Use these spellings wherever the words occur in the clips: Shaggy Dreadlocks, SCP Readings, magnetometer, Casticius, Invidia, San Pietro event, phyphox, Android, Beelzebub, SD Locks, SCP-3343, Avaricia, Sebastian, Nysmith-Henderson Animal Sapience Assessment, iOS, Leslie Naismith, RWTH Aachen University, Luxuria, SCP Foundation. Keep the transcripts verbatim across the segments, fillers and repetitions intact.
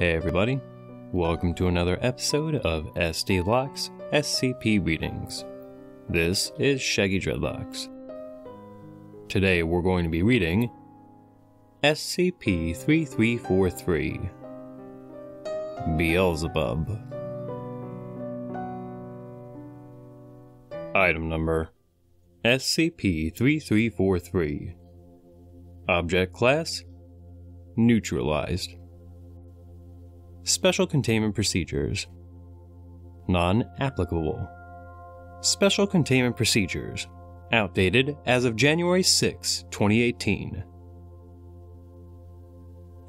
Hey everybody, welcome to another episode of S D Locks, S C P Readings. This is Shaggy Dreadlocks. Today we're going to be reading S C P thirty-three forty-three, Beelzebub. Item Number S C P thirty-three forty-three. Object Class Neutralized. Special Containment Procedures Non-applicable. Special Containment Procedures outdated as of January sixth, twenty eighteen.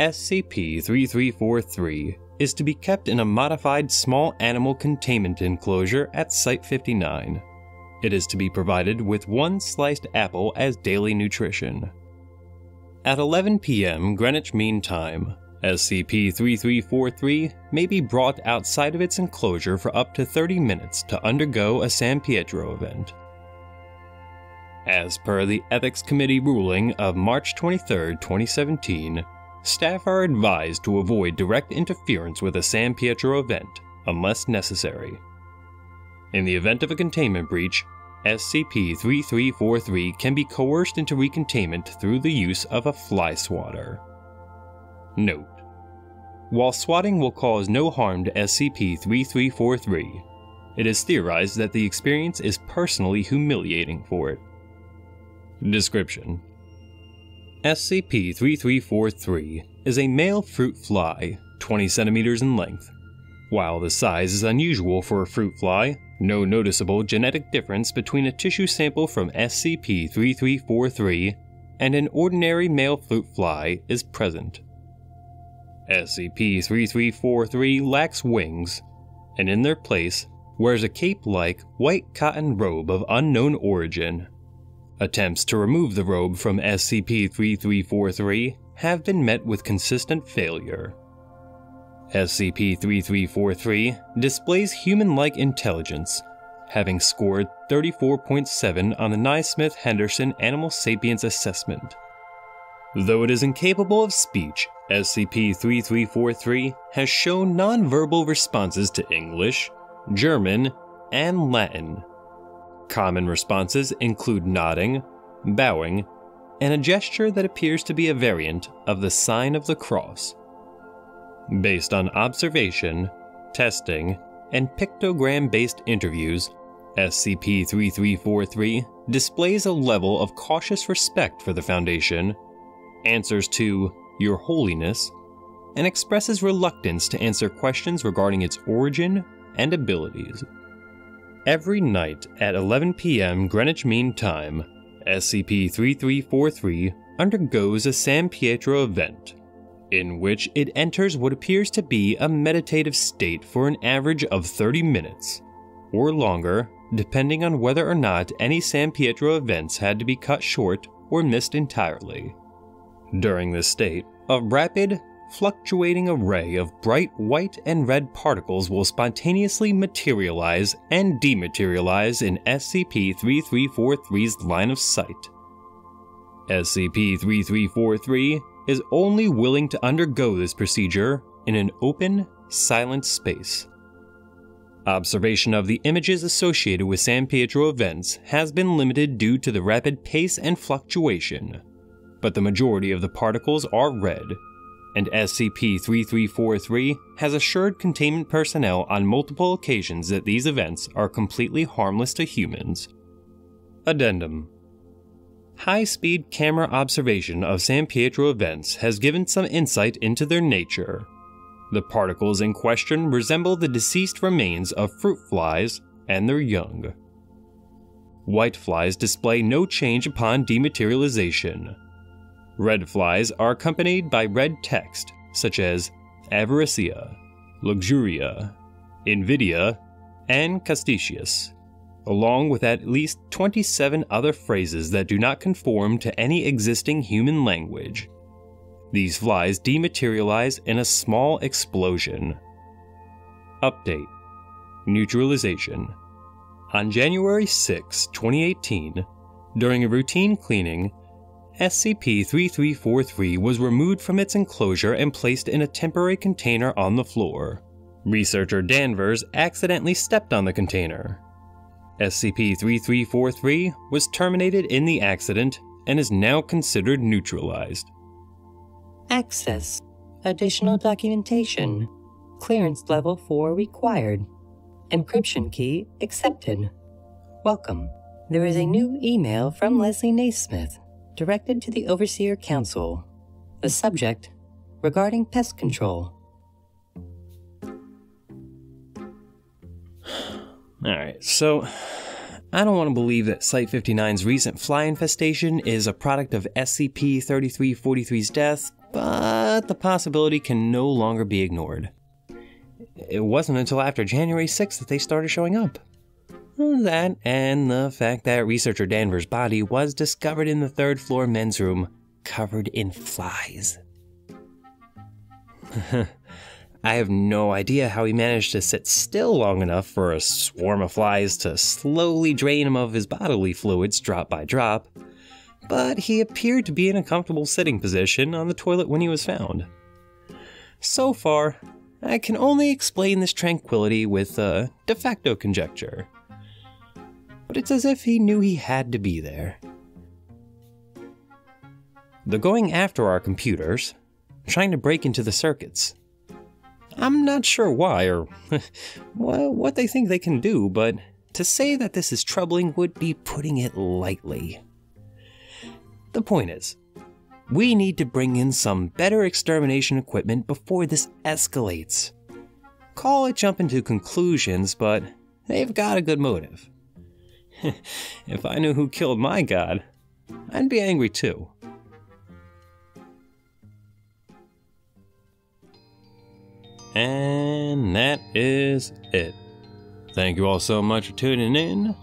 S C P thirty-three forty-three is to be kept in a modified small animal containment enclosure at Site fifty-nine. It is to be provided with one sliced apple as daily nutrition. At eleven p m Greenwich Mean Time, S C P thirty-three forty-three may be brought outside of its enclosure for up to thirty minutes to undergo a San Pietro event. As per the Ethics Committee ruling of March twenty-third, twenty seventeen, staff are advised to avoid direct interference with a San Pietro event unless necessary. In the event of a containment breach, S C P thirty-three forty-three can be coerced into recontainment through the use of a fly swatter. Note: while swatting will cause no harm to S C P thirty-three forty-three, it is theorized that the experience is personally humiliating for it. Description: S C P thirty-three forty-three is a male fruit fly, twenty centimeters in length. While the size is unusual for a fruit fly, no noticeable genetic difference between a tissue sample from S C P thirty-three forty-three and an ordinary male fruit fly is present. S C P thirty-three forty-three lacks wings, and in their place wears a cape-like white cotton robe of unknown origin. Attempts to remove the robe from S C P thirty-three forty-three have been met with consistent failure. S C P thirty-three forty-three displays human-like intelligence, having scored thirty-four point seven on the Nysmith-Henderson Animal Sapience Assessment. Though it is incapable of speech, S C P thirty-three forty-three has shown nonverbal responses to English, German, and Latin. Common responses include nodding, bowing, and a gesture that appears to be a variant of the sign of the cross. Based on observation, testing, and pictogram-based interviews, S C P thirty-three forty-three displays a level of cautious respect for the Foundation, answers to Your Holiness, and expresses reluctance to answer questions regarding its origin and abilities. Every night at eleven p m Greenwich Mean Time, S C P thirty-three forty-three undergoes a San Pietro event, in which it enters what appears to be a meditative state for an average of thirty minutes, or longer, depending on whether or not any San Pietro events had to be cut short or missed entirely. During this state, a rapid, fluctuating array of bright white and red particles will spontaneously materialize and dematerialize in S C P thirty-three forty-three's line of sight. S C P thirty-three forty-three is only willing to undergo this procedure in an open, silent space. Observation of the images associated with San Pietro events has been limited due to the rapid pace and fluctuation, but the majority of the particles are red, and S C P thirty-three forty-three has assured containment personnel on multiple occasions that these events are completely harmless to humans. Addendum: high-speed camera observation of San Pietro events has given some insight into their nature. The particles in question resemble the deceased remains of fruit flies and their young. White flies display no change upon dematerialization. Red flies are accompanied by red text, such as Avaricia, Luxuria, Invidia, and Casticius, along with at least twenty-seven other phrases that do not conform to any existing human language. These flies dematerialize in a small explosion. Update: Neutralization. On January sixth, twenty eighteen, during a routine cleaning, S C P thirty-three forty-three was removed from its enclosure and placed in a temporary container on the floor. Researcher Danvers accidentally stepped on the container. S C P thirty-three forty-three was terminated in the accident and is now considered neutralized. Access. Additional documentation. Clearance level four required. Encryption key accepted. Welcome. There is a new email from Leslie Naismith, directed to the Overseer Council. The subject, regarding pest control. Alright, so I don't want to believe that Site fifty-nine's recent fly infestation is a product of S C P thirty-three forty-three's death, but the possibility can no longer be ignored. It wasn't until after January sixth that they started showing up. That and the fact that researcher Danvers' body was discovered in the third floor men's room, covered in flies. I have no idea how he managed to sit still long enough for a swarm of flies to slowly drain him of his bodily fluids drop by drop, but he appeared to be in a comfortable sitting position on the toilet when he was found. So far, I can only explain this tranquility with a de facto conjecture, but it's as if he knew he had to be there. They're going after our computers, trying to break into the circuits. I'm not sure why or what they think they can do, but to say that this is troubling would be putting it lightly. The point is, we need to bring in some better extermination equipment before this escalates. Call it jumping to conclusions, but they've got a good motive. If I knew who killed my god, I'd be angry too. And that is it. Thank you all so much for tuning in.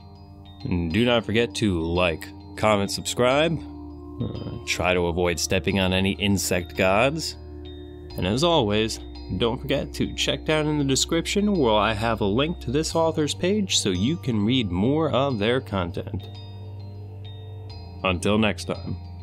And do not forget to like, comment, subscribe. Uh, try to avoid stepping on any insect gods. And as always, don't forget to check down in the description where I have a link to this author's page so you can read more of their content. Until next time.